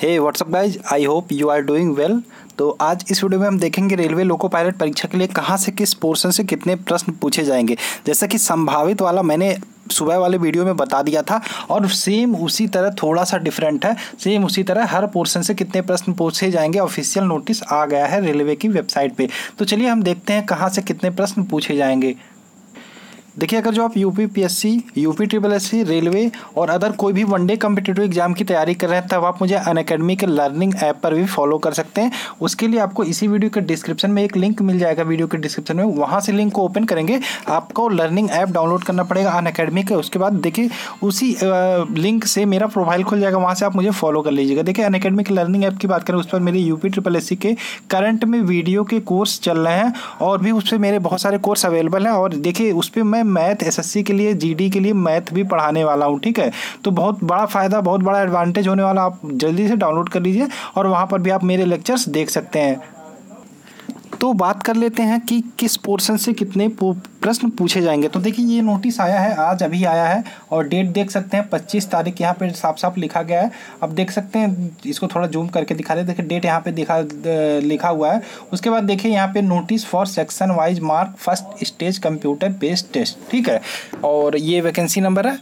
Hey what's up guys, I hope you are doing well. तो आज इस वीडियो में हम देखेंगे रेलवे लोको पायलट परीक्षा के लिए कहाँ से किस पोर्शन से कितने प्रश्न पूछे जाएंगे। जैसा कि संभावित वाला मैंने सुबह वाले वीडियो में बता दिया था और सेम उसी तरह थोड़ा सा डिफरेंट है, सेम उसी तरह हर पोर्शन से कितने प्रश्न पूछे जाएंगे ऑफिशियल नोटिस आ गया है रेलवे की वेबसाइट पे। तो चलिए हम देखते हैं कहाँ से कितने प्रश्न पूछे जाएंगे। देखिए, अगर जो आप यूपीपीएससी, यूपीएससी, रेलवे और अदर कोई भी वनडे कम्पिटिटिव एग्जाम की तैयारी कर रहे हैं तब आप मुझे अनअकैडमी के लर्निंग ऐप पर भी फॉलो कर सकते हैं। उसके लिए आपको इसी वीडियो के डिस्क्रिप्शन में एक लिंक मिल जाएगा, वीडियो के डिस्क्रिप्शन में। वहाँ से लिंक को ओपन करेंगे, आपको लर्निंग ऐप डाउनलोड करना पड़ेगा अनअकैडमी के। उसके बाद देखिए उसी लिंक से मेरा प्रोफाइल खुल जाएगा, वहाँ से आप मुझे फॉलो कर लीजिएगा। देखिए, अनअकैडमी के लर्निंग ऐप की बात करें उस पर मेरे यूपीएससी के करंट में वीडियो के कोर्स चल रहे हैं और भी उस पर मेरे बहुत सारे कोर्स अवेलेबल हैं। और देखिए उस पर मैं मैथ एसएससी के लिए, जीडी के लिए मैथ भी पढ़ाने वाला हूँ। ठीक है, तो बहुत बड़ा फ़ायदा, बहुत बड़ा एडवांटेज होने वाला। आप जल्दी से डाउनलोड कर लीजिए और वहाँ पर भी आप मेरे लेक्चर्स देख सकते हैं। तो बात कर लेते हैं कि किस पोर्शन से कितने प्रश्न पूछे जाएंगे। तो देखिए ये नोटिस आया है, आज अभी आया है और डेट देख सकते हैं 25 तारीख यहाँ पे साफ साफ लिखा गया है। अब देख सकते हैं, इसको थोड़ा जूम करके दिखा दे। देखिए डेट यहाँ पे लिखा हुआ है। उसके बाद देखिए यहाँ पे notice for section wise mark first stage computer based test. ठीक है, और ये वैकेंसी नंबर है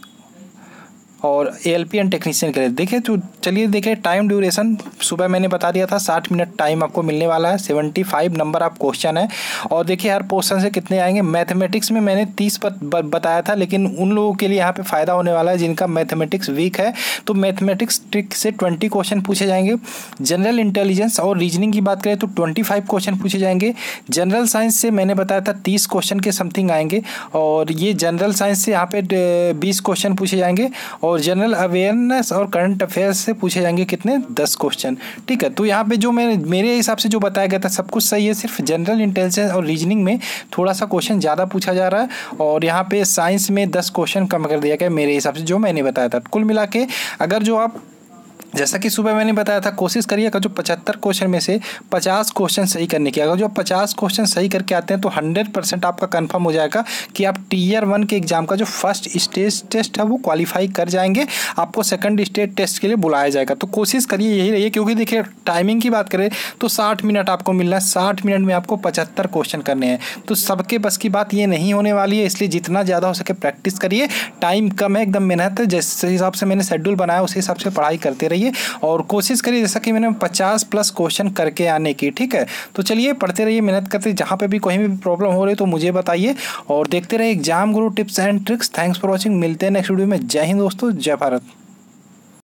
और एएलपी एंड टेक्नीशियन के लिए। देखिए तो चलिए देखिए टाइम ड्यूरेशन सुबह मैंने बता दिया था 60 मिनट टाइम आपको मिलने वाला है। 75 नंबर आप क्वेश्चन है और देखिए हर पोर्शन से कितने आएंगे। मैथमेटिक्स में मैंने 30 पर बताया था, लेकिन उन लोगों के लिए यहाँ पे फ़ायदा होने वाला है जिनका मैथमेटिक्स वीक है। तो मैथमेटिक्स ट्रिक से 20 क्वेश्चन पूछे जाएंगे। जनरल इंटेलिजेंस और रीजनिंग की बात करें तो 25 क्वेश्चन पूछे जाएंगे। जनरल साइंस से मैंने बताया था 30 क्वेश्चन के समथिंग आएंगे और ये जनरल साइंस से यहाँ पे 20 क्वेश्चन पूछे जाएंगे और जनरल अवेयरनेस और करंट अफेयर्स से पूछे जाएंगे कितने, 10 क्वेश्चन। ठीक है, तो यहाँ पे जो मेरे हिसाब से जो बताया गया था सब कुछ सही है, सिर्फ जनरल इंटेलिजेंस और रीजनिंग में थोड़ा सा क्वेश्चन ज़्यादा पूछा जा रहा है और यहाँ पे साइंस में 10 क्वेश्चन कम कर दिया गया मेरे हिसाब से जो मैंने बताया था। कुल मिला के अगर जो आप, जैसा कि सुबह मैंने बताया था, कोशिश करिए अगर जो 75 क्वेश्चन में से 50 क्वेश्चन सही करने की। अगर जो 50 क्वेश्चन सही करके आते हैं तो 100% आपका कंफर्म हो जाएगा कि आप Tier 1 के एग्ज़ाम का जो फर्स्ट स्टेज टेस्ट है वो क्वालिफाई कर जाएंगे। आपको सेकंड स्टेज टेस्ट के लिए बुलाया जाएगा। तो कोशिश करिए, यही रहिए, क्योंकि देखिए टाइमिंग की बात करें तो 60 मिनट आपको मिलना है। 60 मिनट में आपको 75 क्वेश्चन करने हैं, तो सबके बस की बात ये नहीं होने वाली है। इसलिए जितना ज़्यादा हो सके प्रैक्टिस करिए। टाइम कम है, एकदम मेहनत है। जिस हिसाब से मैंने शेड्यूल बनाया उस हिसाब से पढ़ाई करते रहिए और कोशिश करिए जैसा कि मैंने 50+ क्वेश्चन करके आने की। ठीक है, तो चलिए पढ़ते रहिए, मेहनत करते। जहाँ पे भी कोई भी प्रॉब्लम हो रही है तो मुझे बताइए और देखते रहिए exam Guru tips and tricks. Thanks for watching, मिलते हैं नेक्स्ट वीडियो में। जय हिंद दोस्तों, जय भारत।